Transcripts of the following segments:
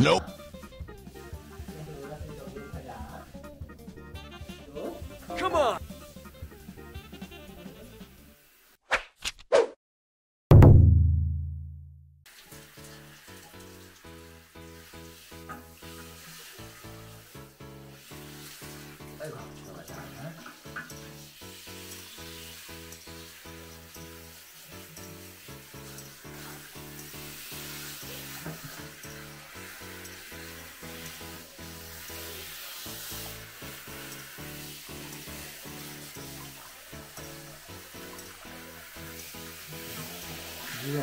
Nope. Come on. Yeah,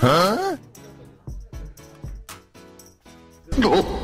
Huh? No.